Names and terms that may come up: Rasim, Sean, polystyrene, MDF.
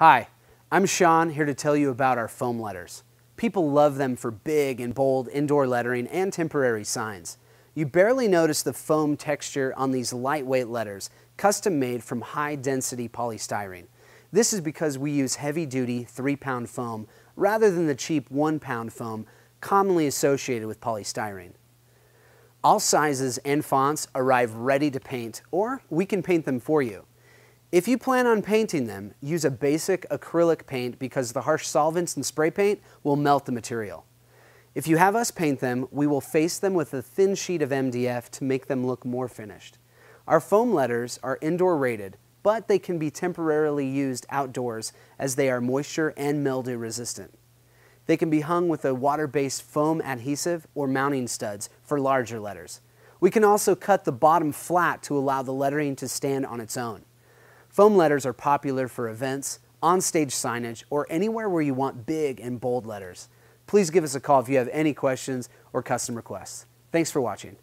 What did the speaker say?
Hi, I'm Sean, here to tell you about our foam letters. People love them for big and bold indoor lettering and temporary signs. You barely notice the foam texture on these lightweight letters, custom made from high-density polystyrene. This is because we use heavy-duty 3-pound foam rather than the cheap 1-pound foam commonly associated with polystyrene. All sizes and fonts arrive ready to paint, or we can paint them for you. If you plan on painting them, use a basic acrylic paint because the harsh solvents and spray paint will melt the material. If you have us paint them, we will face them with a thin sheet of MDF to make them look more finished. Our foam letters are indoor rated, but they can be temporarily used outdoors as they are moisture and mildew resistant. They can be hung with a water-based foam adhesive or mounting studs for larger letters. We can also cut the bottom flat to allow the lettering to stand on its own. Foam letters are popular for events, on-stage signage, or anywhere where you want big and bold letters. Please give us a call if you have any questions or custom requests. Thanks for watching.